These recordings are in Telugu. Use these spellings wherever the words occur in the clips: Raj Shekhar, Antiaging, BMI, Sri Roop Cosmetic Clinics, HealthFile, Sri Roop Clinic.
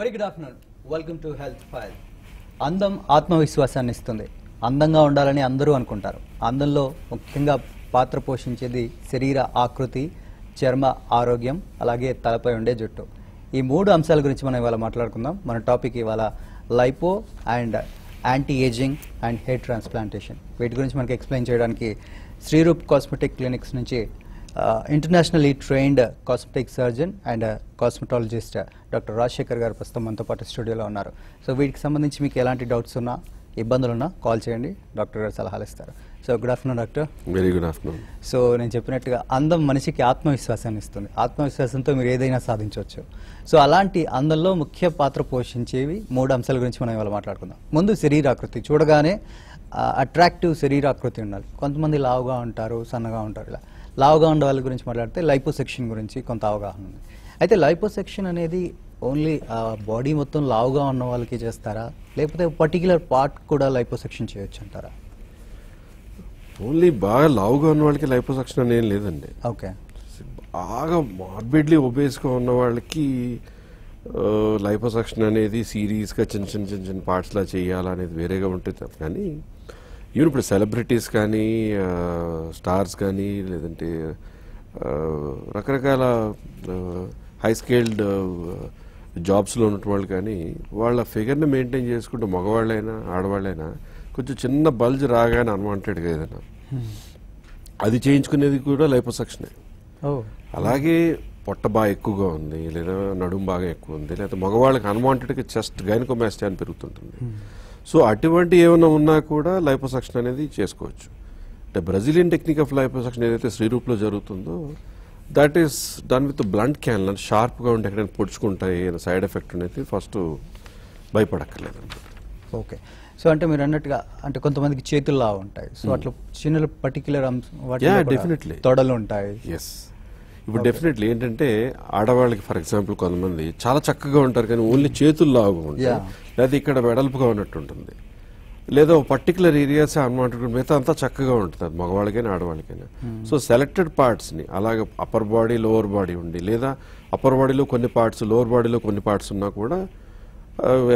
Very good afternoon. Welcome to HealthFile. Andam Atma Viswasanni Istundi. Andanga Undalani Andaru Anukuntaru. Andamlo Mukhyanga Patra Poshinchedi Sharira Akruti, Charma Arogyam, Alage Talapai Unde Juttu. Ee moodu amshala gurinchi mana ivala maatladukundam. Mana topic ivala lipo and anti-aging and hair transplantation. Veeti gurinchi manaku explain cheyadaniki Sri Roop Cosmetic Clinics nunchi internationally trained cosmetic surgeon and cosmetologist Dr. Raj Shekhar garu prastham manto paatu studio lo unnaru. So veetiki sambandhinchi meeku elanti doubts unna ibbandulu unna call cheyandi, doctor garu salahaalu istaru. So good afternoon doctor. Very good afternoon. So nenu cheppinattuga andam manishiki ఆత్మవిశ్వాసాన్ని ఇస్తుంది. ఆత్మవిశ్వాసంతో మీరు ఏదైనా సాధించవచ్చు. సో అలాంటి అందంలో ముఖ్య పాత్ర పోషించేవి మూడు అంశాల గురించి మనం ఇవాళ మాట్లాడుకుందాం. ముందు శరీరాకృతి, చూడగానే అట్రాక్టివ్ శరీరాకృతి ఉండాలి. కొంతమంది లావుగా ఉంటారు, సన్నగా ఉంటారు. ఇలా లావుగా ఉండే వాళ్ళ గురించి మాట్లాడితే లైపోసెక్షన్ గురించి కొంత అవగాహన ఉంది. అయితే లైపోసెక్షన్ అనేది ఓన్లీ బాడీ మొత్తం లావుగా ఉన్న వాళ్ళకి చేస్తారా, లేకపోతే పర్టికులర్ పార్ట్ కూడా లైపోసెక్షన్ చేయొచ్చు అంటారా? ఓన్లీ బాగా లావుగా ఉన్న వాళ్ళకి లైపోసెక్షన్ అనేది లేదండి. ఓకే, బాగా మార్బిడ్లీ ఒబేస్గా ఉన్న వాళ్ళకి లైపోసెక్షన్ అనేది సీరియస్గా చిన్న పార్ట్స్లా చేయాలనేది వేరేగా ఉంటుంది. కానీ ఈవెన్ ఇప్పుడు సెలబ్రిటీస్ కానీ స్టార్స్ కానీ లేదంటే రకరకాల హై స్కేల్డ్ జాబ్స్లో ఉన్నటువంటి వాళ్ళు కానీ వాళ్ళ ఫిగర్ని మెయింటైన్ చేసుకుంటూ మగవాళ్ళైనా ఆడవాళ్ళైనా కొంచెం చిన్న బల్జ్ రాగానే అన్వాంటెడ్గా ఏదైనా అది చేయించుకునేది కూడా లైపోసెక్షనే. అలాగే పొట్ట బాగా ఎక్కువగా ఉంది, లేదా నడుము బాగా ఎక్కువ ఉంది, లేదా మగవాళ్ళకి అన్వాంటెడ్గా చెస్ట్ గైనకోమాస్టియా అని పెరుగుతుంటుంది. సో అటువంటి ఏమైనా ఉన్నా కూడా లైపోసెక్షన్ అనేది చేసుకోవచ్చు. అంటే బ్రెజిలియన్ టెక్నిక్ ఆఫ్ లైపోసెక్షన్ ఏదైతే శ్రీరూప్లో జరుగుతుందో that is done with blunt can, అంటే షార్ప్గా ఉంటే ఎక్కడైనా పొడుచుకుంటాయి సైడ్ ఎఫెక్ట్ అనేది ఫస్ట్ భయపడక్కర్లేదు. ఓకే, సో అంటే మీరు అన్నట్టుగా అంటే కొంతమందికి చేతుల్లా ఉంటాయి, సో అట్లా చిన్న పర్టికులర్ డెఫినెట్లీ తొడలు ఉంటాయి. ఎస్, ఇప్పుడు డెఫినెట్లీ ఏంటంటే ఆడవాళ్ళకి ఫర్ ఎగ్జాంపుల్ కొంతమంది చాలా చక్కగా ఉంటారు కానీ ఓన్లీ చేతుల్లాగా ఉంటాయి, లేదా ఇక్కడ వెడల్పుగా ఉన్నట్టు ఉంటుంది, లేదా ఒక పర్టికులర్ ఏరియాసే అన్వాంటెడ్, మిగతా అంతా చక్కగా ఉంటుంది. అది మగవాళ్ళకైనా ఆడవాళ్ళకైనా. సో సెలెక్టెడ్ పార్ట్స్ని అలాగే అప్పర్ బాడీ లోవర్ బాడీ ఉండి, లేదా అప్పర్ బాడీలో కొన్ని పార్ట్స్ లోవర్ బాడీలో కొన్ని పార్ట్స్ ఉన్నా కూడా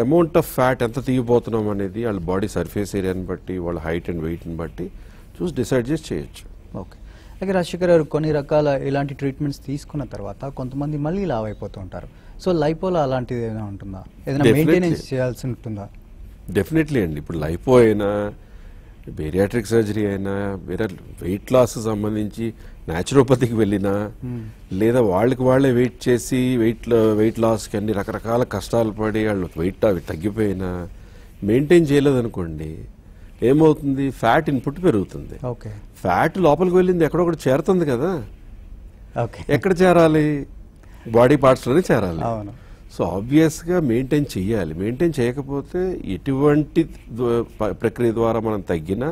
అమౌంట్ ఆఫ్ ఫ్యాట్ ఎంత తీయబోతున్నాం అనేది వాళ్ళ బాడీ సర్ఫేస్ ఏరియాని బట్టి వాళ్ళ హైట్ అండ్ వెయిట్ని బట్టి చూసి డిసైడ్ చేసి చేయొచ్చు. ఓకే, అలాగే రాజశేఖర్ గారు కొన్ని రకాల ఇలాంటి ట్రీట్మెంట్స్ తీసుకున్న తర్వాత కొంతమంది మళ్ళీ లావ్ అయిపోతూ ఉంటారు. సో లైపోలో అలాంటిది ఏదైనా ఉంటుందా, ఏదైనా మెయింటెనెన్స్ చేయాల్సి ఉంటుందా? డెఫినెట్లీ అండి. ఇప్పుడు లైపో అయినా బేరియాట్రిక్ సర్జరీ అయినా వేరే వెయిట్ లాస్ సంబంధించి న్యాచురోపతికి వెళ్ళినా, లేదా వాళ్ళకి వాళ్ళే వెయిట్ చేసి వెయిట్ లాస్కి అన్ని రకరకాల కష్టాలు పడి వాళ్ళు వెయిట్ అవి తగ్గిపోయినా మెయింటైన్ చేయలేదనుకోండి ఏమవుతుంది, ఫ్యాట్ ఇన్పుట్ పెరుగుతుంది. ఓకే, ఫ్యాట్ లోపలికి వెళ్ళింది ఎక్కడొకటి చేరుతుంది కదా. ఓకే, ఎక్కడ చేరాలి? బాడీ పార్ట్స్లోనే చేరాలి. సో ఆబ్వియస్గా మెయింటైన్ చేయాలి. మెయింటైన్ చేయకపోతే ఎటువంటి ప్రక్రియ ద్వారా మనం తగ్గినా,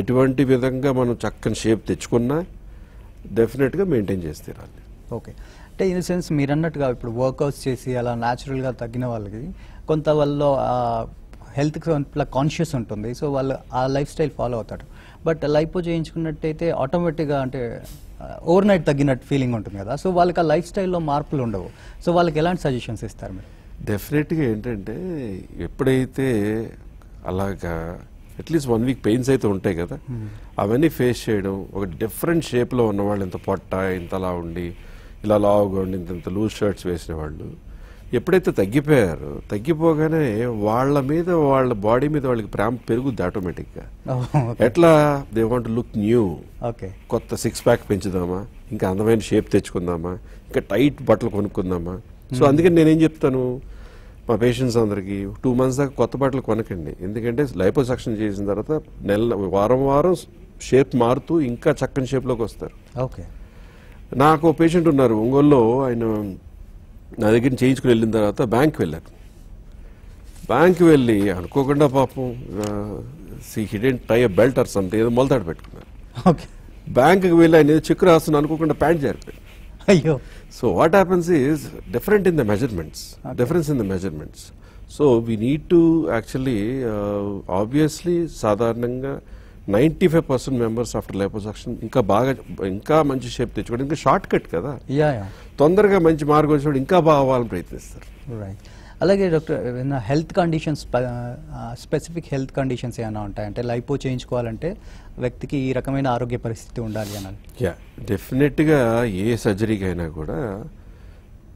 ఎటువంటి విధంగా మనం చక్కని షేప్ తెచ్చుకున్నా డెఫినెట్గా మెయింటైన్ చేసి తీరాలి. ఓకే, అంటే ఇన్ ద సెన్స్ మీరు అన్నట్టుగా ఇప్పుడు వర్కౌట్స్ చేసి అలా న్యాచురల్గా తగ్గిన వాళ్ళకి కొంత వాళ్ళు హెల్త్కి అట్లా కాన్షియస్ ఉంటుంది. సో వాళ్ళు ఆ లైఫ్ స్టైల్ ఫాలో అవుతారు. బట్ లైపో చేయించుకున్నట్టయితే ఆటోమేటిక్గా అంటే ఓవర్ నైట్ తగ్గినట్టు ఫీలింగ్ ఉంటుంది కదా. సో వాళ్ళకి ఆ లైఫ్ స్టైల్లో మార్పులు ఉండవు. సో వాళ్ళకి ఎలాంటి సజెషన్స్ ఇస్తారు మీరు? డెఫినెట్గా ఏంటంటే ఎప్పుడైతే అలాగా అట్లీస్ట్ 1 వీక్ పెయిన్స్ అయితే ఉంటాయి కదా, అవన్నీ ఫేస్ చేయడం, ఒక డిఫరెంట్ షేప్లో ఉన్నవాళ్ళు ఇంత పొట్ట ఇంతలా ఉండి ఇలా లావుగా ఉండి ఇంత లూజ్ షర్ట్స్ వేసిన వాళ్ళు ఎప్పుడైతే తగ్గిపోయారు, తగ్గిపోగానే వాళ్ళ మీద వాళ్ళ బాడీ మీద వాళ్ళకి ప్రేమ పెరుగుద్ది ఆటోమేటిక్గా. ఎట్లా they want look new. Okay, కొత్త 6 ప్యాక్ పెంచుదామా, ఇంకా అందమైన షేప్ తెచ్చుకుందామా, ఇంకా టైట్ బట్టలు కొనుక్కుందామా. సో అందుకని నేనేం చెప్తాను మా పేషెంట్స్ అందరికీ, 2 మంత్స్ దాకా కొత్త బట్టలు కొనకండి. ఎందుకంటే లైపోసెక్షన్ చేసిన తర్వాత వారం వారం షేప్ మారుతూ ఇంకా చక్కని షేప్లోకి వస్తారు. ఓకే, నాకు పేషెంట్ ఉన్నారు ఒంగోలులో, ఆయన నా దగ్గర చేయించుకుని వెళ్ళిన తర్వాత బ్యాంక్ వెళ్ళారు. బ్యాంక్ వెళ్ళి అనుకోకుండా పాపం hidden tie belt or something ఏదో మొలతాడు పెట్టుకున్నారు. ఓకే, బ్యాంకుకి వెళ్ళి ఆయన ఏదో చెక్ రాస్తున్నా అనుకోకుండా ప్యాంట్ జారిపోయాడు. అయ్యో, so what happens is difference in the measurements. So we need to actually obviously సాధారణంగా 95% మెంబర్స్ ఆఫ్టర్ లైపోసెక్షన్ ఇంకా బాగా ఇంకా మంచి షేప్ తెచ్చుకోవడం, ఇంకా షార్ట్ కట్ కదా, తొందరగా మంచి మార్గం వచ్చినప్పుడు ఇంకా బాగా అవ్వాలని ప్రయత్నిస్తారు. అలాగే డాక్టర్ ఏమైనా health conditions specific health conditions ఏమైనా ఉంటాయి అంటే లైపో చేయించుకోవాలంటే వ్యక్తికి ఈ రకమైన ఆరోగ్య పరిస్థితి ఉండాలి అనాలి. యా డెఫినెట్గా ఏ సర్జరీకి అయినా కూడా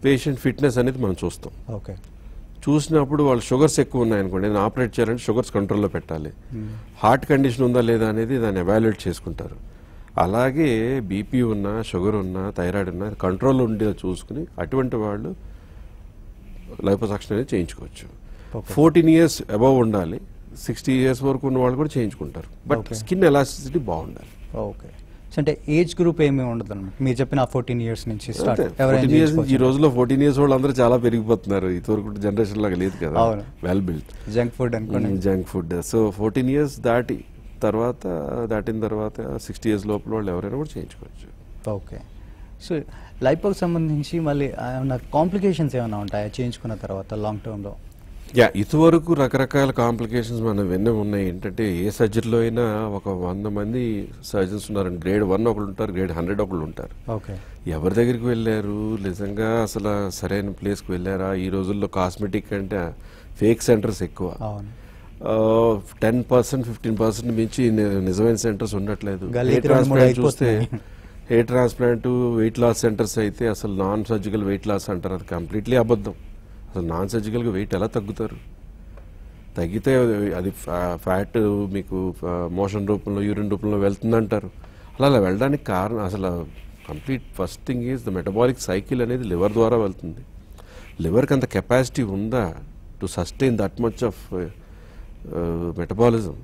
పేషెంట్ ఫిట్నెస్ అనేది మనం చూస్తాం. ఓకే చూసినప్పుడు వాళ్ళు షుగర్స్ ఎక్కువ ఉన్నాయనుకోండి, నేను ఆపరేట్ చేయాలంటే షుగర్స్ కంట్రోల్లో పెట్టాలి, హార్ట్ కండిషన్ ఉందా లేదా అనేది దాన్ని ఎవాల్యుయేట్ చేసుకుంటారు. అలాగే బీపీ ఉన్నా, షుగర్ ఉన్నా, థైరాయిడ్ ఉన్నా కంట్రోల్ ఉండేలా చూసుకుని అటువంటి వాళ్ళు లైపోసక్షన్ అనేది చేయించుకోవచ్చు. 14 years అబవ్ ఉండాలి, 60 years వరకు ఉన్న వాళ్ళు కూడా చేయించుకుంటారు. బట్ స్కిన్ ఎలాస్టిసిటీ బాగుండాలి. ఓకే అంటే ఏజ్ గ్రూప్ ఏమీ ఉండదు అన్నమాట మీరు చెప్పిన 14 years నుంచి స్టార్ట్. ఈ రోజులో 14 years వాళ్ళు అందరూ చాలా పెరిగిపోతున్నారు, ఇదివరకు జనరేషన్ లాగా లేదు కదా. వెల్ బిల్ట్ జంక్ ఫుడ్ అనుకోండి, జంక్ ఫుడ్. సో 14 years దాటిన తర్వాత 60 years లోపల వాళ్ళు ఎవరైనా కూడా చేయించుకోవచ్చు. ఓకే సో లైపోకి సంబంధించి మళ్ళీ ఏమైనా కాంప్లికేషన్స్ ఏమైనా ఉంటాయా చేయించుకున్న తర్వాత లాంగ్ టర్మ్లో? యా ఇదివరకు రకరకాల కాంప్లికేషన్స్ మనం విన్న ఉన్నాయి. ఏంటంటే ఏ సర్జరీలో అయినా ఒక 100 మంది సర్జన్స్ ఉన్నారండి, grade 1 ఒకళ్ళు ఉంటారు, grade 100 ఒకళ్ళు ఉంటారు. ఓకే ఎవరి దగ్గరికి వెళ్ళారు, నిజంగా అసలు సరైన ప్లేస్కి వెళ్ళారా? ఈ రోజుల్లో కాస్మెటిక్ అంటే ఫేక్ సెంటర్స్ ఎక్కువ. 10%, 15% మించి నిజమైన సెంటర్స్ ఉండట్లేదు. హెయిర్ ట్రాన్స్ప్లాంట్ చూస్తే hair transplant weight loss centres అయితే అసలు నాన్ సర్జికల్ వెయిట్ లాస్ అంటారు, అది కంప్లీట్లీ అబద్ధం. అసలు నాన్ సర్జికల్గా వెయిట్ ఎలా తగ్గుతారు? తగ్గితే అది ఫ్యాట్ మీకు మోషన్ రూపంలో, యూరిన్ రూపంలో వెళ్తుందంటారు. అలా వెళ్ళడానికి కారణం అసలు complete first thing is the metabolic cycle అనేది లివర్ ద్వారా వెళ్తుంది. లివర్కి అంత కెపాసిటీ ఉందా to sustain that much of metabolism?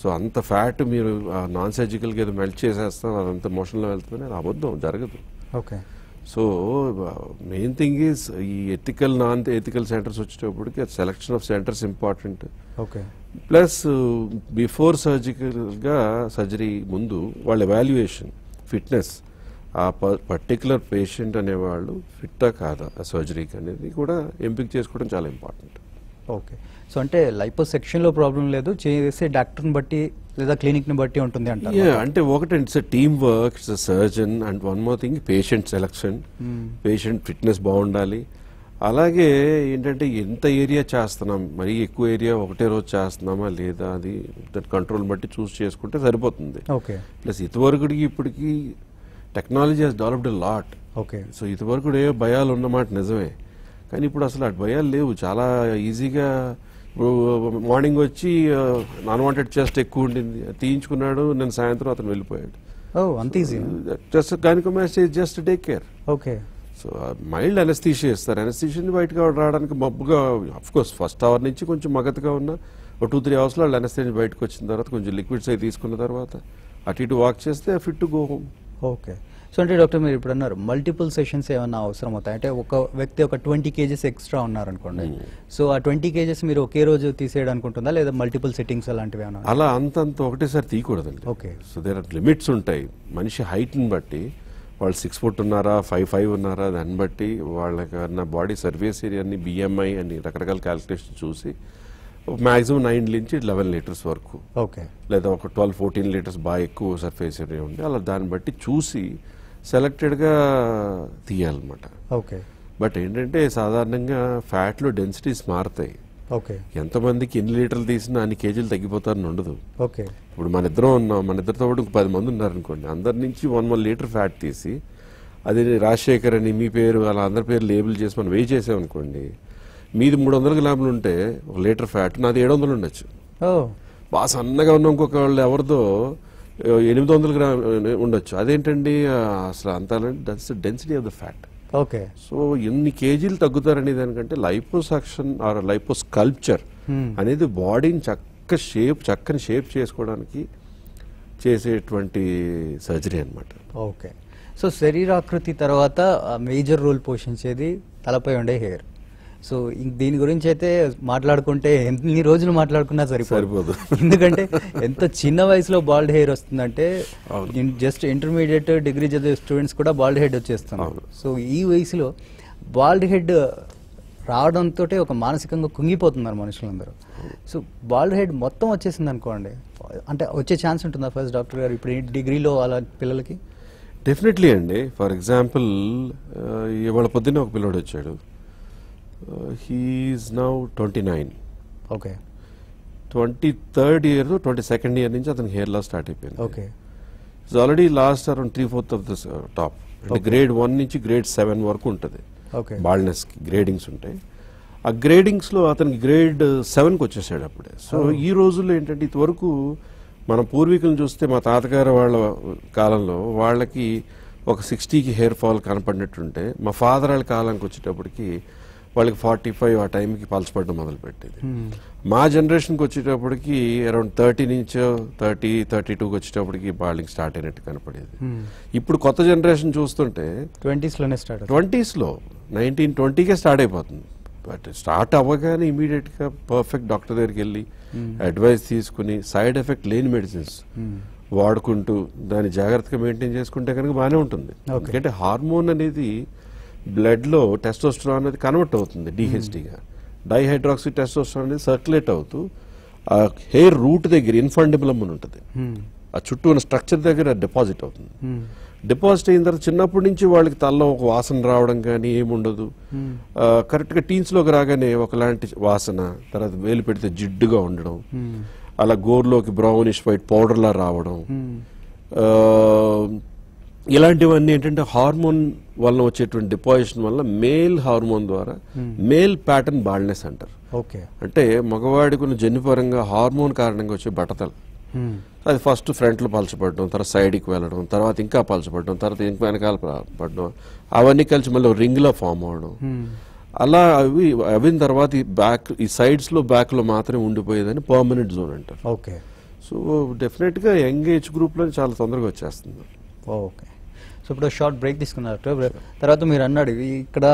So అంత ఫ్యాట్ మీరు నాన్ సర్జికల్గా ఏదో మెల్ట్ చేసేస్తాం, అదంత మోషన్లో వెళ్తుందని అది అబద్ధం, జరగదు. Okay so main thing is ఈ ఎథికల్ నాన్ ఎథికల్ సెంటర్స్ వచ్చేటప్పటికి selection of centres important. Okay plus before సర్జికల్గా సర్జరీ ముందు వాళ్ళ ఎవాల్యుయేషన్ ఫిట్నెస్, ఆ పర్టికులర్ పేషెంట్ అనేవాళ్ళు ఫిట్టా కాదా ఆ సర్జరీకి అనేది కూడా ఎంపిక చేసుకోవడం చాలా ఇంపార్టెంట్. ఓకే సో అంటే లైపోసెక్షన్లో ప్రాబ్లం లేదు, చేసే డాక్టర్ని బట్టి లేదా క్లినిక్ని బట్టి ఉంటుంది అంటే అంటే ఒకటి it's a team work, it's a surgeon and one more thing patient selection, patient fitness బాగుండాలి. అలాగే ఏంటంటే ఎంత ఏరియా చేస్తున్నాం, మరీ ఎక్కువ ఏరియా ఒకటే రోజు చేస్తున్నామా లేదా అది కంట్రోల్ బట్టి చేసుకుంటే సరిపోతుంది. ఓకే ప్లస్ ఇదివరకు ఇప్పటికి technology has developed lot. Okay so ఇదివరకు ఏ భయాలు ఉన్నమాట నిజమే, కానీ ఇప్పుడు అసలు అటు భయాలు లేవు. చాలా ఈజీగా మార్నింగ్ వచ్చి అన్వాంటెడ్ చెస్ట్ ఎక్కువ ఉండింది తీయించుకున్నాడు, నేను సాయంత్రం అతను వెళ్ళిపోయాడు. అంత easy just gynaecomastia just take care. Okay so mild anaesthesia ఇస్తారు, అనస్థీషియా బయటకు రావడానికి మబ్బుగా అఫ్కోర్స్ ఫస్ట్ అవర్ నుంచి కొంచెం మగతగా ఉన్న ఒక 2-3 hours వాళ్ళు అనస్థీషియా బయటకు వచ్చిన తర్వాత కొంచెం లిక్విడ్స్ అవి తీసుకున్న తర్వాత అటు ఇటు వాక్ చేస్తే fit to go home. Okay so అంటే డాక్టర్ మీరు ఇప్పుడు అన్నారు మల్టిపుల్ సెషన్స్ ఏమన్నా అవసరం అవుతాయి అంటే ఒక వ్యక్తి ఒక 20 kgs ఎక్స్ట్రా ఉన్నారనుకోండి, సో ఆ 20 kgs మీరు ఒకే రోజు తీసేయడం అనుకుంటుందా లేదా మల్టిపుల్ సెట్టింగ్స్ అలాంటివి ఏమన్నా? అలా అంతంత ఒకటేసారి తీయకూడదండి. Okay so there are limits ఉంటాయి. మనిషి హైట్ని బట్టి వాళ్ళు 6 foot ఉన్నారా, 5'5" ఉన్నారా, దాన్ని బట్టి వాళ్ళకన్నా బాడీ సర్ఫేస్ ఏరియాని BMI అని రకరకాల క్యాలిక్యులేషన్ చూసి మ్యాక్సిమం 9 నుంచి 11 liters వరకు, ఓకే లేదా ఒక 12-14 liters బాగా ఎక్కువ సర్ఫేస్ ఏరియా ఉంది, అలా దాన్ని బట్టి చూసి సెలెక్టెడ్గా తీయాలన్నమాట. ఓకే బట్ ఏంటంటే సాధారణంగా ఫ్యాట్లో డెన్సిటీస్ మారుతాయి. ఓకే ఎంతమందికి ఎన్ని లీటర్లు తీసినా అన్ని కేజీలు తగ్గిపోతారని ఉండదు. ఓకే ఇప్పుడు మన ఇద్దరం ఉన్నాం, మన ఇద్దరితో పాటు 10 మంది ఉన్నారనుకోండి, అందరి నుంచి 1 లీటర్ ఫ్యాట్ తీసి అది రాజశేఖర్ అని మీ పేరు అలా అందరి పేరు లేబుల్ చేసి మనం వే చేసామనుకోండి, మీది 300 grams ఉంటే 1 liter ఫ్యాట్, నాది 700 ఉండొచ్చు. బాగా సన్నగా ఉన్న ఇంకొక వాళ్ళు ఎవరిదో 800 grams ఉండొచ్చు. అదేంటండి అసలు అంత density of the fat. Okay so ఎన్ని కేజీలు తగ్గుతారనే దానికంటే లైపోసక్షన్ ఆర్ లైపోస్కల్ప్చర్ అనేది బాడీని చక్కని షేప్ చేసుకోవడానికి చేసేటువంటి సర్జరీ అనమాట. ఓకే సో శరీరాకృతి తర్వాత మేజర్ రోల్ పోషించేది తలపై ఉండే హెయిర్. సో దీని గురించి అయితే మాట్లాడుకుంటే ఎన్ని రోజులు మాట్లాడుకున్నా సరిపోదు, ఎందుకంటే ఎంత చిన్న వయసులో బాల్డ్ హెయిర్ వస్తుందంటే జస్ట్ ఇంటర్మీడియట్ డిగ్రీ చదివే స్టూడెంట్స్ కూడా బాల్డ్ హెడ్ వచ్చేస్తున్నారు. సో ఈ వయసులో బాల్డ్ హెడ్ రావడంతో ఒక మానసికంగా కుంగిపోతున్నారు మనుషులందరూ. సో బాల్డ్ హెడ్ మొత్తం వచ్చేసింది అనుకోండి, అంటే వచ్చే ఛాన్స్ ఉంటుందా ఫస్ట్ డాక్టర్ గారు ఇప్పుడు డిగ్రీలో అలా పిల్లలకి? డెఫినెట్లీ అండి. ఫర్ ఎగ్జాంపుల్ ఇవాళ పొద్దున్న ఒక పిల్లడు వచ్చాడు, He is now 29. Okay. 23rd year, 22nd year ninja, then hair loss started. Okay. He's already lost around 3/4 of this top. Okay. Grade 1 nunchi grade 7 work untadi. Okay. Baldness gradings untai. A gradings lo atani grade 7 kochesadu appude. So ee rojulo entante itvaruku mana poorvikalni chuste ma taatagara vaalla kaalamlo vaallaki oka 60 ki hair fall kanapadinattu unte ma father al kaalamki vachetapudiki వాళ్ళకి 45 ఆ టైంకి పల్చపడడం మొదలుపెట్టేది. మా జనరేషన్కి వచ్చేటప్పటికి అరౌండ్ 30 నుంచి 32 వచ్చేటప్పటికి బాల్డింగ్ స్టార్ట్ అయినట్టు కనపడేది. ఇప్పుడు కొత్త జనరేషన్ చూస్తుంటే 20s లోనే స్టార్ట్ అవుతుంది. 20s లో 19-20కే స్టార్ట్ అయిపోతుంది. బట్ స్టార్ట్ అవ్వగానే ఇమీడియట్గా పర్ఫెక్ట్ డాక్టర్ దగ్గరికి వెళ్ళి అడ్వైస్ తీసుకుని సైడ్ ఎఫెక్ట్ లేని మెడిసిన్స్ వాడుకుంటూ దాన్ని జాగ్రత్తగా మెయింటైన్ చేసుకుంటే కనుక బాగానే ఉంటుంది. ఎందుకంటే హార్మోన్ అనేది బ్లడ్లో టెస్టోస్టెరాన్ అనేది కన్వర్ట్ అవుతుంది డిహెచ్డీగా. డైహైడ్రాక్సీ టెస్టోస్టెరాన్ అనేది సర్క్యులేట్ అవుతూ ఆ హెయిర్ రూట్ దగ్గర ఇన్ఫాంటిబులం అని ఉంటుంది, ఆ చుట్టూ ఉన్న స్ట్రక్చర్ దగ్గర డిపాజిట్ అవుతుంది. డిపాజిట్ అయిన తర్వాత చిన్నప్పటి నుంచి వాళ్ళకి తలలో ఒక వాసన రావడం కానీ ఏముండదు. కరెక్ట్గా టీన్స్లోకి రాగానే ఒకలాంటి వాసన, తర్వాత వేలు పెడితే జిడ్డుగా ఉండడం, అలా గోర్లోకి బ్రౌనిష్ వైట్ పౌడర్లా రావడం, ఇలాంటివన్నీ ఏంటంటే హార్మోన్ వల్ల వచ్చేటువంటి డిపాజిషన్ వల్ల మేల్ హార్మోన్ ద్వారా మేల్ ప్యాటర్న్ బాల్నెస్ అంటారు. ఓకే, అంటే మగవాడికి ఉన్న జన్యుపరంగా హార్మోన్ కారణంగా వచ్చే బట్టతలు, అది ఫస్ట్ ఫ్రంట్లో పలచబడడం, తర్వాత సైడ్కి వెళ్ళడం, తర్వాత ఇంకా పలచబడడం, తర్వాత ఇంకా వెనకాల పడడం, అవన్నీ కలిసి మళ్ళీ రింగ్లో ఫామ్ అవ్వడం, అలా అవి అయిన తర్వాత ఈ బ్యాక్ ఈ సైడ్స్లో బ్యాక్లో మాత్రమే ఉండిపోయేదని పర్మనెంట్ జోన్ అంటారు. ఓకే, సో డెఫినెట్గా యంగ్ ఏజ్ గ్రూప్లో చాలా తొందరగా వచ్చేస్తుంది. ఓకే, సో ఇప్పుడు షార్ట్ బ్రేక్ తీసుకున్నారు డాక్టర్. తర్వాత మీరు అన్నాడు ఇక్కడ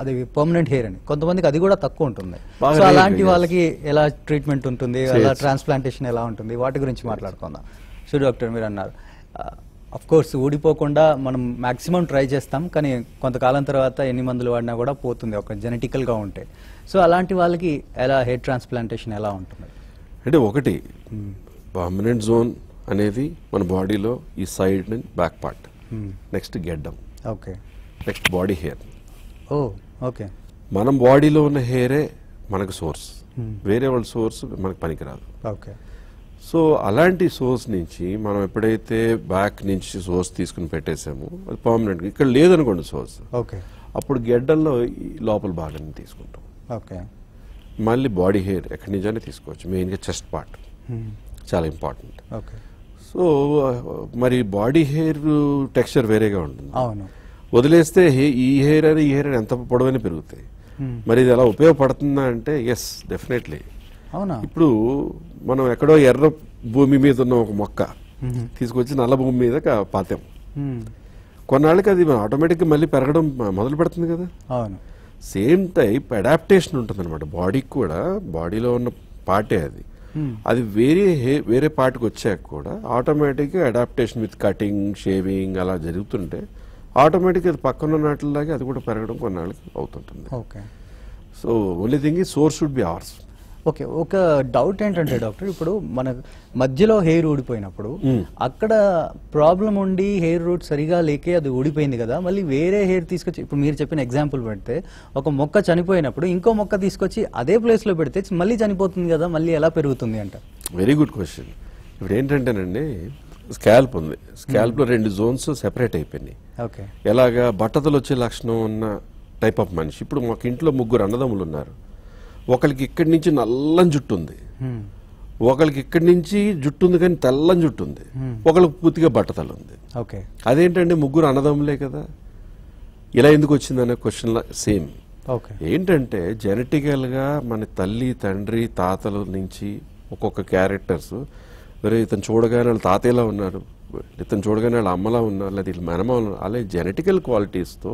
అది పర్మనెంట్ హెయిర్ అని, కొంతమందికి అది కూడా తక్కువ ఉంటుంది. సో అలాంటి వాళ్ళకి ఎలా ట్రీట్మెంట్ ఉంటుంది, ఎలా ట్రాన్స్ప్లాంటేషన్ ఎలా ఉంటుంది, వాటి గురించి మాట్లాడుకుందాం. సో డాక్టర్ మీరు అన్నారు అఫ్ కోర్స్ ఊడిపోకుండా మనం మ్యాక్సిమం ట్రై చేస్తాం, కానీ కొంతకాలం తర్వాత ఎన్ని మందులు వాడినా కూడా పోతుంది ఒక జెనెటికల్గా ఉంటే. సో అలాంటి వాళ్ళకి ఎలా హెయిర్ ట్రాన్స్ప్లాంటేషన్ ఎలా ఉంటుంది అంటే, ఒకటి పర్మనెంట్ జోన్ అనేది మన బాడీలో ఈ side and back part, next గెడ్డం, okay, next body hair. Oh okay, మనం బాడీలో ఉన్న హెయిరే మనకు సోర్స్, వేరే వాళ్ళ సోర్స్ మనకు పనికిరాదు. ఓకే, సో అలాంటి సోర్స్ నుంచి మనం ఎప్పుడైతే బ్యాక్ నుంచి సోర్స్ తీసుకుని పెట్టేసామో అది పర్మనెంట్గా ఇక్కడ లేదనుకోండి సోర్స్. ఓకే, అప్పుడు గెడ్డంలో లోపల భాగాన్ని తీసుకుంటాం. ఓకే, మళ్ళీ బాడీ హెయిర్ ఎక్కడి నుంచైనా తీసుకోవచ్చు, మెయిన్గా చెస్ట్ పార్ట్ చాలా ఇంపార్టెంట్. ఓకే, సో మరి బాడీ హెయిర్ టెక్స్చర్ వేరేగా ఉంటుంది. అవును, వదిలేస్తే ఈ హెయిర్ అని ఈ హెయిర్ అని ఎంత పొడవైనా పెరుగుతాయి. మరి ఇది ఎలా ఉపయోగపడుతుందా అంటే ఎస్ డెఫినెట్లీ. అవునా, ఇప్పుడు మనం ఎక్కడో ఎర్ర భూమి మీద ఉన్న ఒక మొక్క తీసుకొచ్చి నల్ల భూమి మీద పాతాం, కొన్నాళ్ళకి అది ఆటోమేటిక్గా మళ్ళీ పెరగడం మొదలు పెడుతుంది కదా. అవును, సేమ్ టైప్ అడాప్టేషన్ ఉంటుంది అనమాట బాడీకి కూడా. బాడీలో ఉన్న పార్టే అది, అది వేరే పార్ట్కి వచ్చాక కూడా ఆటోమేటిక్గా అడాప్టేషన్ విత్ కటింగ్ షేవింగ్ అలా జరుగుతుంటే ఆటోమేటిక్గా అది పక్కన ఉన్నట్లాగే అది కూడా పెరగడం కొన్నాళ్ళకి అవుతుంటుంది. ఓకే, సో ఓన్లీ థింగ్ ఈ source should be ours. Okay, ఒక డౌట్ ఏంటంటే డాక్టర్, ఇప్పుడు మన మధ్యలో హెయిర్ ఊడిపోయినప్పుడు అక్కడ ప్రాబ్లం ఉండి హెయిర్ రూట్ సరిగా లేకే అది ఊడిపోయింది కదా, మళ్ళీ వేరే హెయిర్ తీసుకొచ్చి ఇప్పుడు మీరు చెప్పిన ఎగ్జాంపుల్ పెడితే ఒక మొక్క చనిపోయినప్పుడు ఇంకో మొక్క తీసుకొచ్చి అదే ప్లేస్లో పెడితే మళ్ళీ చనిపోతుంది కదా, మళ్ళీ ఎలా పెరుగుతుంది అంట? Very good question. ఇప్పుడు ఏంటంటేనండి, స్కాల్ప్ ఉంది, స్కాల్ప్లో 2 జోన్స్ సెపరేట్ అయిపోయినాయి. ఓకే, ఎలాగా బట్టతలు వచ్చే లక్షణం ఉన్న టైప్ ఆఫ్ మనిషి. ఇప్పుడు మాకు ఇంట్లో 3 అన్నదమ్ములు ఉన్నారు. ఒకరికి ఇక్కడి నుంచి నల్లని జుట్టు ఉంది, ఒకరికి ఇక్కడి నుంచి జుట్టు ఉంది కానీ తెల్లని జుట్టు ఉంది, ఒకరికి పూర్తిగా బట్టతల ఉంది. ఓకే, అదేంటండి 3 అన్నదమ్ములే కదా, ఇలా ఎందుకు వచ్చింది అనే క్వశ్చన్ సేమ్. ఓకే, ఏంటంటే జెనెటికల్గా మన తల్లి తండ్రి తాతల నుంచి ఒక్కొక్క క్యారెక్టర్స్, మరి ఇతను చూడగానే వాళ్ళ తాతయ్యలా ఉన్నారు, ఇతను చూడగానే వాళ్ళ అమ్మలా ఉన్నారు, లేదా వీళ్ళు మనమ, అలా జెనెటికల్ క్వాలిటీస్తో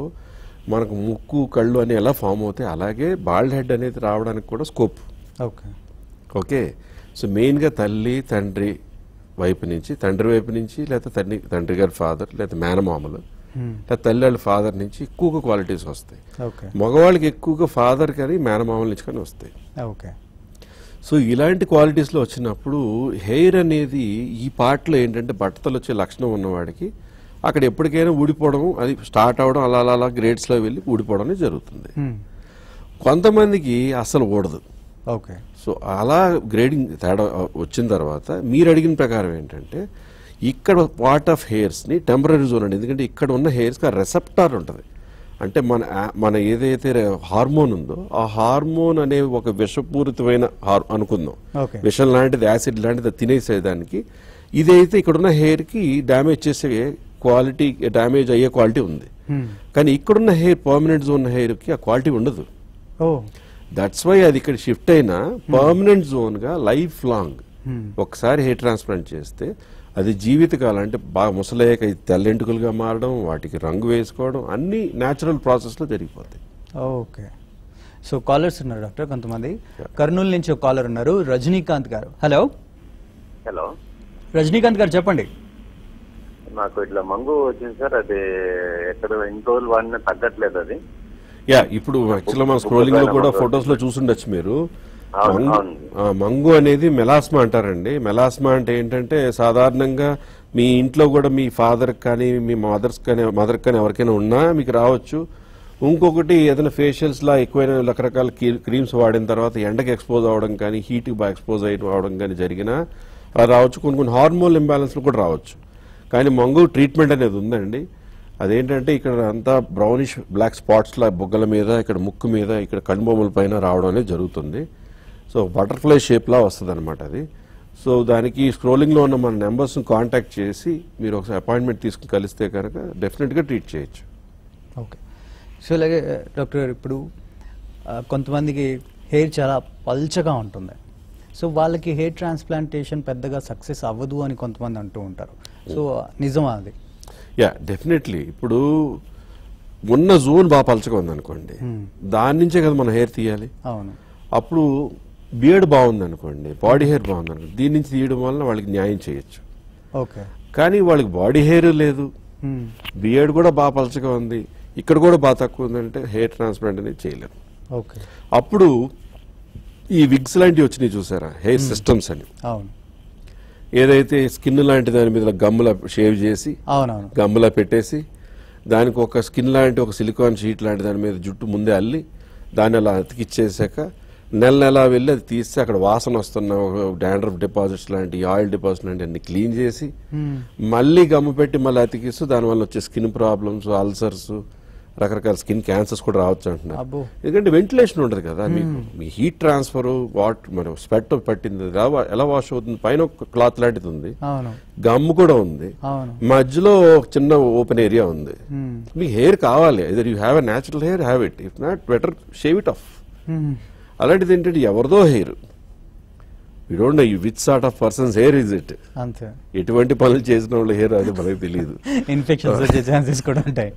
మనకు ముక్కు కళ్ళు అని ఎలా ఫామ్ అవుతాయి అలాగే బాల్డ్ హెడ్ అనేది రావడానికి కూడా స్కోప్. ఓకే, ఓకే, సో మెయిన్గా తల్లి తండ్రి వైపు నుంచి, లేదా తండ్రి గారి ఫాదర్, లేదా మేనమామలు, లేదా తల్లి వాళ్ళ ఫాదర్ నుంచి ఎక్కువగా క్వాలిటీస్ వస్తాయి. మగవాళ్ళకి ఎక్కువగా ఫాదర్ కానీ మేనమామల నుంచి కానీ వస్తాయి. ఓకే, సో ఇలాంటి క్వాలిటీస్లో వచ్చినప్పుడు హెయిర్ అనేది ఈ పార్ట్లో ఏంటంటే బట్టతలు వచ్చే లక్షణం ఉన్నవాడికి అక్కడ ఎప్పటికైనా ఊడిపోవడం, అది స్టార్ట్ అవడం, అలా అలా గ్రేడ్స్లో వెళ్ళి ఊడిపోవడం జరుగుతుంది. Kontamandiki asal word. Okay. So ala grading that Ochindarvata, mere again prakarvent. Ikkad part of hairs ni temporary zone and ikkad on the hairs ka receptor unta. Ante mana either hormone undo, a hormone and a waka Veshapurtwena har anukuno. Okay. Veshal land the acid land the thinese than ki either could on a hair ki damages a quality damage a quality undi. Can ikkaduna hair permanent zone hair ki a quality undadu. Oh. That's why I think shift aina permanent zone ga lifelong. Oksari hair transplant cheste. అది జీవితకాలం అంటే బాగా ముసలయ్యాక తెల్లెంటుకలుగా మారడం వాటికి రంగు వేసుకోవడం అన్ని నేచురల్ ప్రాసెస్ లో జరిగిపోతాయి. ఓకే సో కాలర్స్ ఉన్నారు డాక్టర్ కొంతమంది కర్నూలు నుంచి ఒక కాలర్ ఉన్నారు రజనీకాంత్ గారు. హలో హలో రజనీకాంత్ గారు చెప్పండి. నాకు ఇట్లా మంగు వచ్చింది సార్ అది ఎక్కడ ఇంకోల్ వాడిన తగ్గట్లేదు అది. యా ఇప్పుడు యాక్చువల్గా మన స్క్రోలింగ్ లో కూడా ఫొటోస్ లో చూసుండొచ్చు మీరు. మంగు అనేది మెలాస్మా అంటారండి. మెలాస్మా అంటే ఏంటంటే సాధారణంగా మీ ఇంట్లో కూడా మీ ఫాదర్ కానీ మీ మదర్ కానీ ఎవరికైనా ఉన్నా మీకు రావచ్చు. ఇంకొకటి ఏదైనా ఫేషియల్స్ లా ఎక్కువైనా రకరకాల క్రీమ్స్ వాడిన తర్వాత ఎండకి ఎక్స్పోజ్ అవ్వడం కానీ హీట్కి బాగా ఎక్స్పోజ్ అవ్వడం కానీ జరిగినా అలా రావచ్చు. కొన్ని కొన్ని హార్మోన్ ఇంబ్యాలెన్స్లు కూడా రావచ్చు. కానీ మంగు ట్రీట్మెంట్ అనేది ఉందండి. అదేంటంటే ఇక్కడ అంతా బ్రౌనిష్ బ్లాక్ స్పాట్స్ లా బొగ్గల మీద ఇక్కడ ముక్కు మీద ఇక్కడ కనుబొమ్మల పైన రావడం అనేది జరుగుతుంది. సో బటర్ఫ్లై షేప్లా వస్తుంది అనమాట అది. సో దానికి స్క్రోలింగ్లో ఉన్న మన నెంబర్స్ని కాంటాక్ట్ చేసి మీరు ఒకసారి అపాయింట్మెంట్ తీసుకుని కలిస్తే కనుక డెఫినెట్గా ట్రీట్ చేయొచ్చు. ఓకే సో అలాగే డాక్టర్ ఇప్పుడు కొంతమందికి హెయిర్ చాలా పల్చగా ఉంటుంది. సో వాళ్ళకి హెయిర్ ట్రాన్స్ప్లాంటేషన్ పెద్దగా సక్సెస్ అవ్వదు అని కొంతమంది అంటూ ఉంటారు. సో నిజమా అది? Yeah definitely. ఇప్పుడు ఉన్న జోన్ బాగా పల్చగా ఉందనుకోండి, దాని నుంచే కదా మనం హెయిర్ తీయాలి. అవును. అప్పుడు బియర్డ్ బాగుందనుకోండి, బాడీ హెయిర్ బాగుందనుకోండి, దీని నుంచి తీయడం వల్ల వాళ్ళకి న్యాయం చేయొచ్చు. ఓకే. కానీ వాళ్ళకి బాడీ హెయిర్ లేదు, బియర్డ్ కూడా బాగా పలచగా ఉంది, ఇక్కడ కూడా బాగా తక్కువ ఉందంటే హెయిర్ ట్రాన్స్ప్లాంట్ అనేది చేయలేము. ఓకే. అప్పుడు ఈ విగ్స్ లాంటివి వచ్చినాయి చూసారా, హెయిర్ సిస్టమ్స్ అని. అవును. ఏదైతే స్కిన్ లాంటి దాని మీద గమ్ములా షేవ్ చేసి గమ్ములా పెట్టేసి దానికి ఒక స్కిన్ లాంటి ఒక సిలికాన్ షీట్ లాంటి దాని మీద జుట్టు ముందే అల్లి దాన్ని అలా అతికిచ్చేసాక నెల నెలా వెళ్ళి అది తీస్తే అక్కడ వాసన వస్తున్న డాండ్రఫ్ డిపాజిట్స్ లాంటి ఆయిల్ డిపాజిట్స్ లాంటి అన్ని క్లీన్ చేసి మళ్ళీ గమ్ము పెట్టి మళ్ళీ అతికిస్తూ దానివల్ల వచ్చే స్కిన్ ప్రాబ్లమ్స్, అల్సర్స్, రకరకాల స్కిన్ క్యాన్సర్స్ కూడా రావచ్చు అంటున్నారు. ఎందుకంటే వెంటిలేషన్ ఉండదు కదా మీకు. మీ హీట్ ట్రాన్స్ఫర్ మరి స్వెట్ పట్టింది ఎలా వాష్ అవుతుంది, పైన క్లాత్ లాంటిది ఉంది, గమ్ము కూడా ఉంది, మధ్యలో చిన్న ఓపెన్ ఏరియా ఉంది. మీకు హెయిర్ కావాలి, either you have a natural hair have it, if not better shave it off. అలాంటిది ఏంటంటే ఎవరిదో hair, you don't know which sort of person's hair is it. అంతే. ఎటువంటి పనులు చేసిన వాళ్ళ హెయిర్ అది మనకు తెలియదు, ఇన్ఫెక్షన్స్ వచ్చే ఛాన్సెస్ కూడా ఉంటాయి.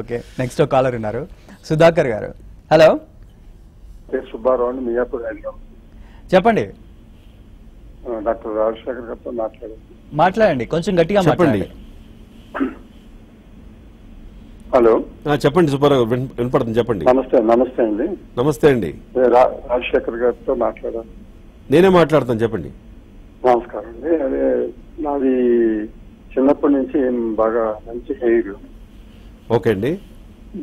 ఓకే నెక్స్ట్ కాలర్ ఉన్నారు సుధాకర్ గారు. హలో సుబ్బారావు మియాపూర్ చెప్పండి. డాక్టర్ రాజశేఖర్ గారితో మాట్లాడండి, కొంచెం గట్టిగా మాట్లాడండి. హలో చెప్పండి సుబ్బారావు వినపడుతుంది, చెప్పండి. నమస్తే. నమస్తే అండి. నమస్తే అండి. రాజశేఖర్ గారితో మాట్లాడాలి. నేనే మాట్లాడతాను, చెప్పండి. నమస్కారం అండి. అదే నాది చిన్నప్పటి నుంచి బాగా మంచి హెయిర్, ఓకే అండి,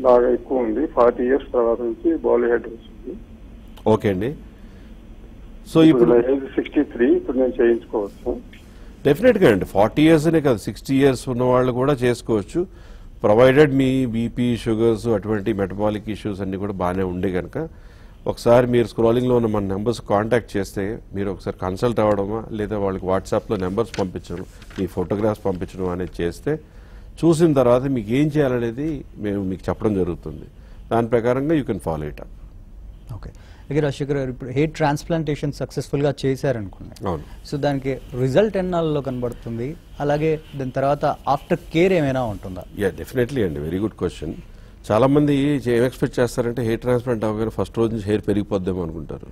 బాగా ఎక్కువ ఉంది. 40 years తర్వాత నుంచి బాల్ హెడ్ వచ్చింది. ఓకే అండి. సో ఇప్పుడు 63 ఇప్పుడు నేను చేయించుకోవచ్చు డెఫినెట్గా అండి. 40 years అనే కాదు, 60 years ఉన్న వాళ్ళు కూడా చేసుకోవచ్చు, ప్రొవైడెడ్ మీ బీపీ, షుగర్స్, అటువంటి మెటబాలిక్ ఇష్యూస్ అన్నీ కూడా బాగానే ఉండే కనుక ఒకసారి మీరు స్క్రోలింగ్లో ఉన్న మన నెంబర్స్ కాంటాక్ట్ చేస్తే మీరు ఒకసారి కన్సల్ట్ అవ్వడమా లేదా వాళ్ళకి వాట్సాప్లో నెంబర్స్ పంపించడం, మీ ఫోటోగ్రాఫ్స్ పంపించడం అనేది చేస్తే చూసిన తర్వాత మీకు ఏం చేయాలనేది మేము మీకు చెప్పడం జరుగుతుంది. దాని ప్రకారంగా you can follow it up. Okay okay Rajasekhar గారు ఇప్పుడు హెయిర్ ట్రాన్స్ప్లాంటేషన్ సక్సెస్ఫుల్గా చేశారనుకున్నాను. అవును. సో దానికి రిజల్ట్ ఎన్నాళ్ళలో కనబడుతుంది, అలాగే దాని తర్వాత ఆఫ్టర్ కేర్ ఏమైనా ఉంటుందా? యా డెఫినెట్లీ అండి, వెరీ గుడ్ క్వశ్చన్. చాలామంది ఏం ఎక్స్పెక్ట్ చేస్తారంటే హెయిర్ ట్రాన్స్ప్లాంట్ అవ్వగానే ఫస్ట్ రోజు నుంచి హెయిర్ పెరిగిపోద్దాం అనుకుంటారు.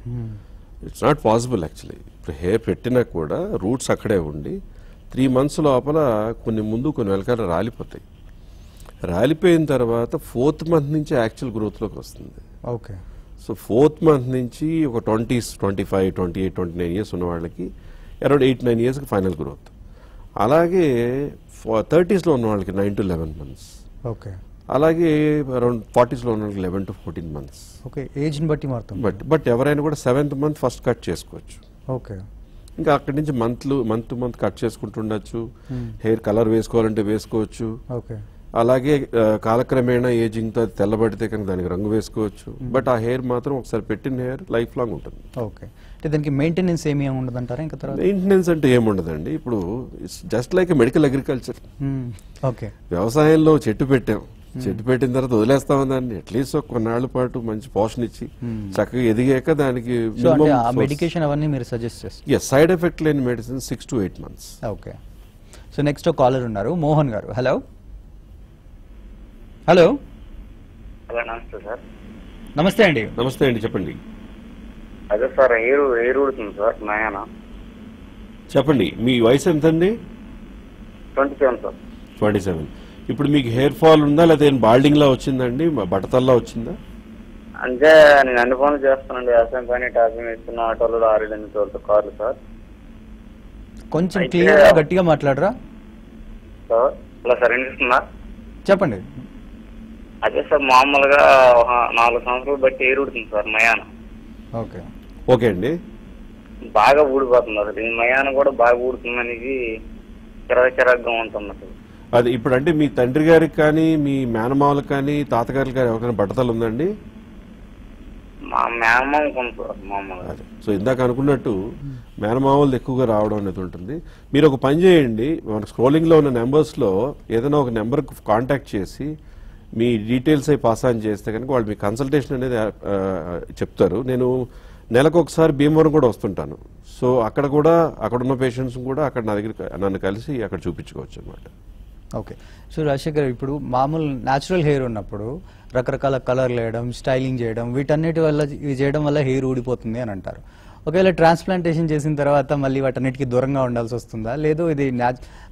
It's not possible actually. ఇప్పుడు హెయిర్ పెట్టినా కూడా రూట్స్ అక్కడే ఉండి 3 months లోపల కొన్ని ముందు కొన్ని వెనకాల రాలిపోతాయి. రాలిపోయిన తర్వాత 4th month నుంచి యాక్చువల్ గ్రోత్లోకి వస్తుంది. ఓకే. సో 4th month నుంచి ఒక 20s, 25, 28, 29 years ఉన్న వాళ్ళకి అరౌండ్ 8-9 yearsకి ఫైనల్ గ్రోత్. అలాగే 30sలో ఉన్న వాళ్ళకి 9 to 11 months. Okay. alagi around 40s lo 11 to 14 months. Okay, age ni batti martham. But evaraina kuda 7th month first cut chesukochu. Okay. ఇంకా అక్కడి నుంచి మంత్ టు మంత్ కట్ చేసుకుంటుండొచ్చు, హెయిర్ కలర్ వేసుకోవాలంటే వేసుకోవచ్చు, అలాగే కాలక్రమేణా ఏజింగ్ తో తెల్లబడితే కనుక దానికి రంగు వేసుకోవచ్చు, బట్ ఆ హెయిర్ మాత్రం ఒకసారి పెట్టిన హెయిర్ లైఫ్ లాంగ్ ఉంటుంది. ఓకే, అంటే దానికి మెయింటెనెన్స్ ఏమీ ఉండదు అంటారా? ఇంకా తర్వాత మెయింటెనెన్స్ అంటే ఏముండదండి. ఇప్పుడు it's just like medical agriculture. Okay, వ్యవసాయంలో చెట్టు పెట్టిన తర్వాత వదిలేస్తామని దాన్ని అట్లీస్ట్ ఒక కొన్నాళ్ళ పాటు మంచి పోషణ ఇచ్చి చక్కగా ఎదిగాక దానికి మెడికేషన్ అవన్నీ మీరు సజెస్ట్ చేస్తారు. సైడ్ ఎఫెక్ట్ లేని medicine 6 to 8 months. Okay, so next caller ఉన్నారు, మోహన్ గారు. హలో హలో నమస్తే సార్. నమస్తే అండి చెప్పండి. అదే సార్ హెయిర్ ఊడుతుంది సార్. నాయన చెప్పండి, మీ వయసు ఎంత అండి? 27 సార్. 27. ఇప్పుడు మీకు హెయిర్ ఫాల్ ఉందా లేదా బాల్డింగ్ లా వచ్చిందండి, బట్టతల్లా వచ్చిందా? అంటే నేను అన్ని పనులు చేస్తానండి, వ్యవసాయం పైన టాపింగ్ వేస్తున్నా, ఆటోలు, లారీలు, అన్ని తోలుతూ కార్లు సార్. కొంచెం క్లియర్ గా గట్టిగా మాట్లాడరా సార్. అలా సార్ వినిపిస్తుందా? చెప్పండి. అదే సార్ మామూలుగా 4 సంవత్సరాలు బట్టి హెయిర్ ఊడుతుంది సార్ మయాన. ఓకే ఓకే అండి. బాగా ఊడిపోతుంది అసలు, ఈ మయాన కూడా బాగా ఊడుతుంది అనేది చిరాగ్గా ఉంటుంది అసలు. అది ఇప్పుడు అంటే మీ తండ్రి గారికి కానీ మీ మేనమావులకు కానీ తాతగారికి కానీ ఎవరికైనా బట్టతలు ఉందండి? సో ఇందాక అనుకున్నట్టు మేనమావులు ఎక్కువగా రావడం అనేది ఉంటుంది. మీరు ఒక పని చేయండి, మన స్క్రోలింగ్లో ఉన్న నెంబర్స్లో ఏదైనా ఒక నెంబర్కి కాంటాక్ట్ చేసి మీ డీటెయిల్స్ అవి పాస్ ఆన్ చేస్తే కనుక వాళ్ళు మీ కన్సల్టేషన్ అనేది చెప్తారు. నేను నెలకు ఒకసారి భీమవరం కూడా వస్తుంటాను, సో అక్కడ కూడా అక్కడున్న పేషెంట్స్ కూడా అక్కడ నా దగ్గర నన్ను కలిసి అక్కడ చూపించుకోవచ్చు అనమాట. ఓకే, సో రాజశేఖర్ ఇప్పుడు మామూలు న్యాచురల్ హెయిర్ ఉన్నప్పుడు రకరకాల కలర్లు వేయడం, స్టైలింగ్ చేయడం, వీటన్నిటి వల్ల ఇవి చేయడం వల్ల హెయిర్ ఊడిపోతుంది అని అంటారు. ఒకవేళ ట్రాన్స్ప్లాంటేషన్ చేసిన తర్వాత మళ్ళీ వాటన్నిటికీ దూరంగా ఉండాల్సి వస్తుందా? లేదు, ఇది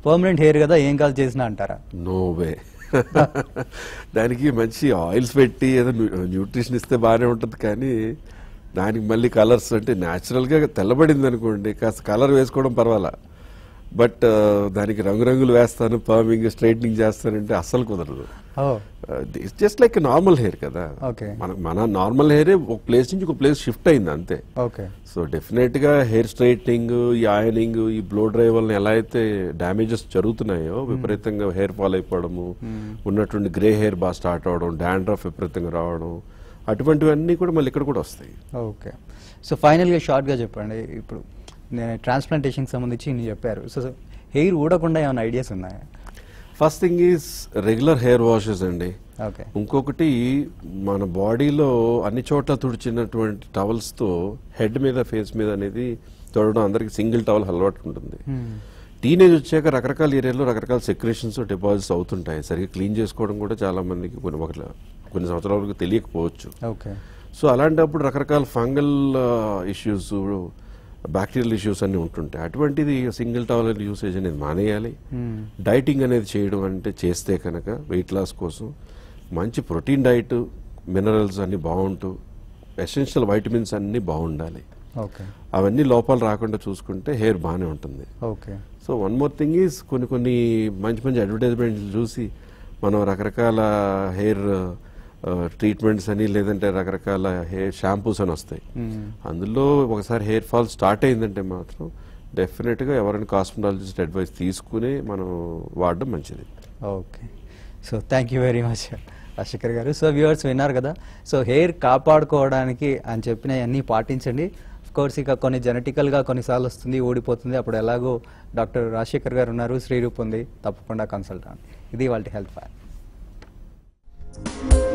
పర్మనెంట్ హెయిర్ కదా ఏం కాల్ చేసినా అంటారా? నో వే, దానికి మంచి ఆయిల్స్ పెట్టి ఏదో న్యూట్రిషన్ ఇస్తే బాగానే ఉంటుంది, కానీ దానికి మళ్ళీ కలర్స్ అంటే న్యాచురల్గా తెల్లబడింది అనుకోండి కాస్త కలర్ వేసుకోవడం పర్వాలా, బట్ దానికి రంగురంగులు వేస్తాను, పర్మింగ్, స్ట్రైట్నింగ్ చేస్తానంటే అస్సలు కుదరదు. It's just like normal hair కదా, మన నార్మల్ హెయిర్ ఒక ప్లేస్ నుంచి ఒక ప్లేస్ షిఫ్ట్ అయింది అంతే. సో డెఫినెట్ గా హెయిర్ స్ట్రైట్నింగ్, ఈ ఆయనింగ్, ఈ బ్లో డ్రై వల్ల ఎలా అయితే డామేజెస్ జరుగుతున్నాయో, విపరీతంగా హెయిర్ ఫాల్ అయిపోవడము, ఉన్నటువంటి గ్రే హెయిర్ బాగా స్టార్ట్ అవడం, డాండ్రఫ్ విపరీతంగా రావడం, అటువంటివన్నీ కూడా మళ్ళీ ఇక్కడ కూడా వస్తాయి. ఓకే, సో ఫైనల్ గా షార్ట్ గా చెప్పండి, ఇప్పుడు ట్రాన్స్ప్లాంటేషన్కి సంబంధించి ఇన్ని చెప్పారు, సో హెయిర్ ఊడకుండా ఏమైనా ఐడియాస్ ఉన్నాయా? First thing is regular hair washes అండి. ఓకే, ఇంకొకటి మన బాడీలో అన్ని చోట్ల తుడిచినటువంటి టవల్స్తో హెడ్ మీద, ఫేస్ మీద అనేది తొడడం అందరికి సింగిల్ టవల్ అలవాటు ఉంటుంది. టీనేజ్ వచ్చాక రకరకాల ఏరియాలో రకరకాల సెక్రేషన్స్ డిపాజిట్స్ అవుతుంటాయి, సరిగ్గా క్లీన్ చేసుకోవడం కూడా చాలా మందికి కొన్ని సంవత్సరాల వరకు తెలియకపోవచ్చు. ఓకే, సో అలాంటప్పుడు రకరకాల ఫంగల్ ఇష్యూస్, బ్యాక్టీరియల్ ఇష్యూస్ అన్ని ఉంటుంటాయి. అటువంటిది సింగిల్ టవల్ యూసేజ్ అనేది మానేయాలి. డైటింగ్ అనేది చేయడం అంటే చేస్తే కనుక వెయిట్ లాస్ కోసం మంచి ప్రోటీన్ డైట్, మినరల్స్ అన్ని బాగుంటూ ఎసెన్షియల్ వైటమిన్స్ అన్ని బాగుండాలి. అవన్నీ లోపాలు రాకుండా చూసుకుంటే హెయిర్ బాగానే ఉంటుంది. So one more thing is కొన్ని మంచి అడ్వర్టైజ్మెంట్లు చూసి మనం రకరకాల హెయిర్ ట్రీట్మెంట్స్ అని, లేదంటే రకరకాల హెయిర్ షాంపూస్ అని వస్తాయి. అందులో ఒకసారి హెయిర్ ఫాల్ స్టార్ట్ అయిందంటే మాత్రం డెఫినెట్గా ఎవరైనా కాస్మెటాలజిస్ట్ అడ్వైస్ తీసుకునే మనం వాడడం మంచిది. Okay, so thank you very much Rajasekhar గారు. సో వ్యూవర్స్ విన్నారు కదా, సో హెయిర్ కాపాడుకోవడానికి అని చెప్పినవన్నీ పాటించండి. కోర్స్ ఇక కొన్ని జెనెటికల్గా కొన్నిసార్లు వస్తుంది, ఓడిపోతుంది, అప్పుడు ఎలాగో డాక్టర్ రాజశేఖర్ గారు ఉన్నారు, శ్రీరూప్ ఉంది, తప్పకుండా కన్సల్ట్ అవ్వండి. ఇది వాళ్ళ హెల్త్ ఫైల్.